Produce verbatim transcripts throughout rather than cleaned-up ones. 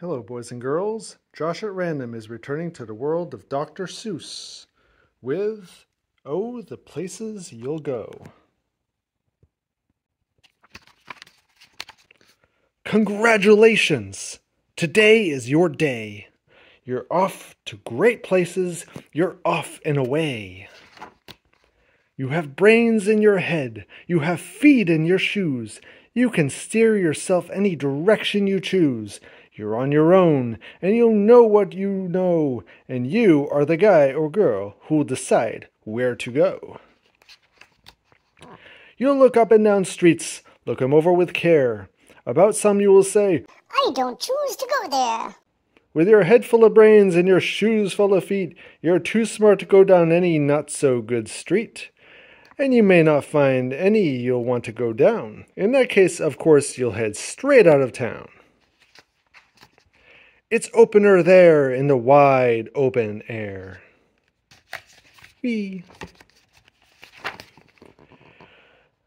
Hello, boys and girls. Josh at Random is returning to the world of Doctor Seuss with Oh, the Places You'll Go! Congratulations! Today is your day. You're off to great places. You're off and away. You have brains in your head. You have feet in your shoes. You can steer yourself any direction you choose. You're on your own, and you'll know what you know, and you are the guy or girl who'll decide where to go. You'll look up and down streets, look 'em over with care. About some you will say, I don't choose to go there. With your head full of brains and your shoes full of feet, you're too smart to go down any not-so-good street. And you may not find any you'll want to go down. In that case, of course, you'll head straight out of town. It's opener there in the wide open air. Whee.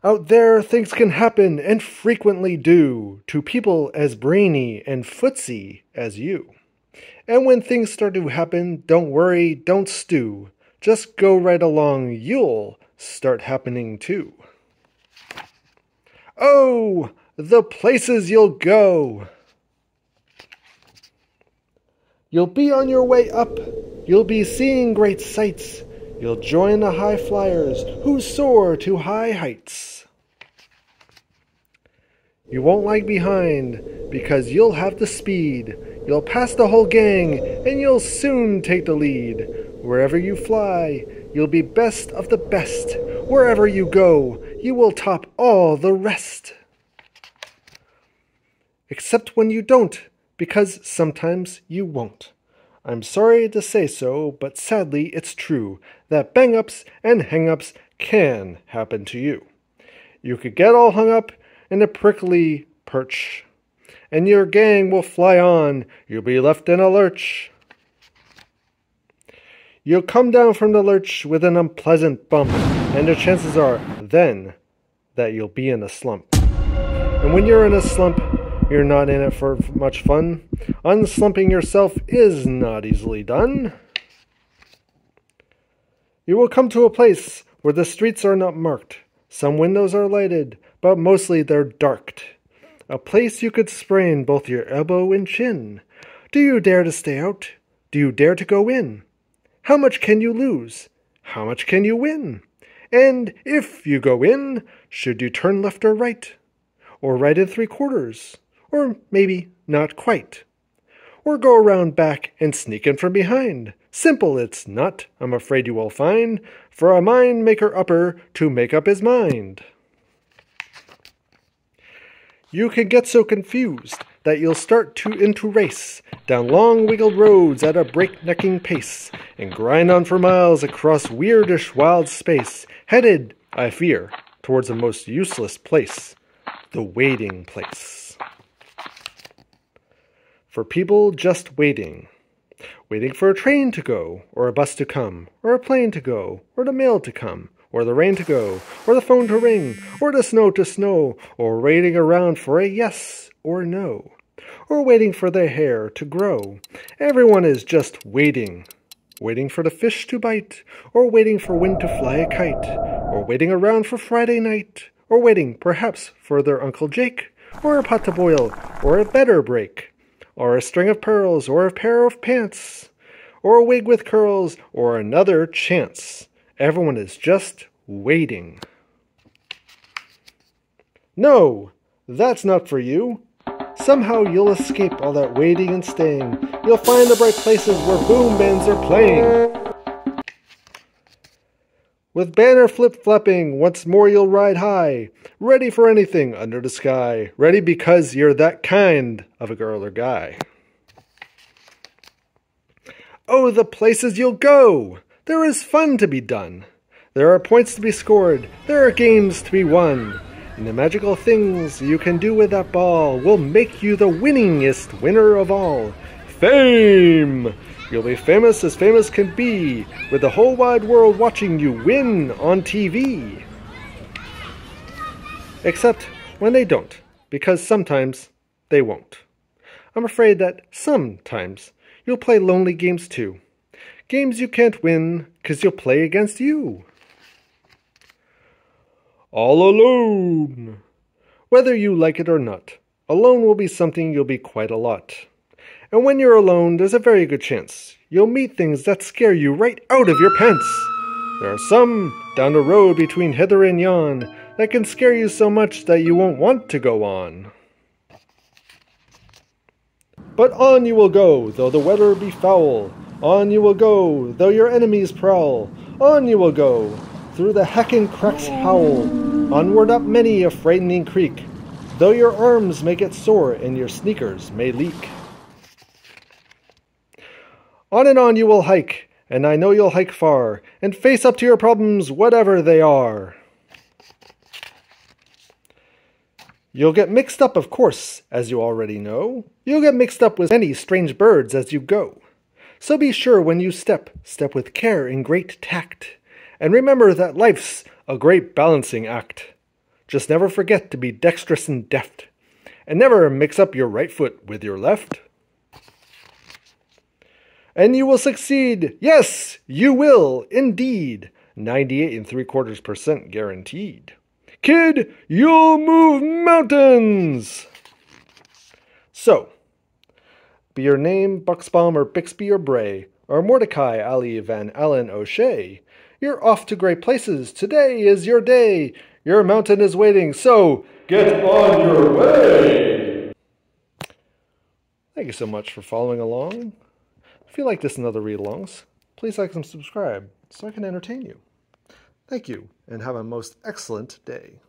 Out there things can happen and frequently do to people as brainy and footsy as you. And when things start to happen, don't worry, don't stew. Just go right along, you'll start happening too. Oh, the places you'll go! You'll be on your way up, you'll be seeing great sights, you'll join the high flyers who soar to high heights. You won't lag behind, because you'll have the speed, you'll pass the whole gang, and you'll soon take the lead. Wherever you fly, you'll be best of the best, wherever you go, you will top all the rest. Except when you don't. Because sometimes you won't. I'm sorry to say so, but sadly it's true that bang-ups and hang-ups can happen to you. You could get all hung up in a prickly perch, and your gang will fly on, you'll be left in a lurch. You'll come down from the lurch with an unpleasant bump, and the chances are then that you'll be in a slump. And when you're in a slump, you're not in it for much fun. Unslumping yourself is not easily done. You will come to a place where the streets are not marked. Some windows are lighted, but mostly they're darked. A place you could sprain both your elbow and chin. Do you dare to stay out? Do you dare to go in? How much can you lose? How much can you win? And if you go in, should you turn left or right? Or right in three quarters? Or maybe not quite. Or go around back and sneak in from behind. Simple it's not, I'm afraid you will find, for a mind maker upper to make up his mind. You can get so confused that you'll start to into race down long wiggled roads at a breaknecking pace, and grind on for miles across weirdish wild space, headed, I fear, towards a most useless place. The waiting place. For people just waiting. Waiting for a train to go, or a bus to come, or a plane to go, or the mail to come, or the rain to go, or the phone to ring, or the snow to snow, or waiting around for a yes or no, or waiting for their hair to grow. Everyone is just waiting. Waiting for the fish to bite, or waiting for wind to fly a kite, or waiting around for Friday night. Or waiting, perhaps, for their Uncle Jake, or a pot to boil, or a better break, or a string of pearls, or a pair of pants, or a wig with curls, or another chance. Everyone is just waiting. No, that's not for you. Somehow you'll escape all that waiting and staying. You'll find the bright places where boom bands are playing. With banner flip-flapping, once more you'll ride high, ready for anything under the sky, ready because you're that kind of a girl or guy. Oh, the places you'll go! There is fun to be done. There are points to be scored, there are games to be won, and the magical things you can do with that ball will make you the winningest winner of all. Fame! You'll be famous as famous can be, with the whole wide world watching you win on T V. Except when they don't, because sometimes they won't. I'm afraid that sometimes you'll play lonely games too. Games you can't win, 'cause you'll play against you. All alone. Whether you like it or not, alone will be something you'll be quite a lot. And when you're alone, there's a very good chance you'll meet things that scare you right out of your pants. There are some down the road between hither and yon that can scare you so much that you won't want to go on. But on you will go, though the weather be foul. On you will go, though your enemies prowl. On you will go, through the hacking cracks howl. Onward up many a frightening creek, though your arms may get sore and your sneakers may leak. On and on you will hike, and I know you'll hike far, and face up to your problems, whatever they are. You'll get mixed up, of course, as you already know. You'll get mixed up with many strange birds as you go. So be sure when you step, step with care and great tact. And remember that life's a great balancing act. Just never forget to be dexterous and deft. And never mix up your right foot with your left. And you will succeed. Yes, you will, indeed. ninety-eight and three quarters percent guaranteed. Kid, you'll move mountains. So, be your name Buxbaum or Bixby or Bray, or Mordecai, Ali, Van Allen, O'Shea, you're off to great places. Today is your day. Your mountain is waiting, so get on your way. Thank you so much for following along. If you like this and other read-alongs, please like and subscribe so I can entertain you. Thank you, and have a most excellent day.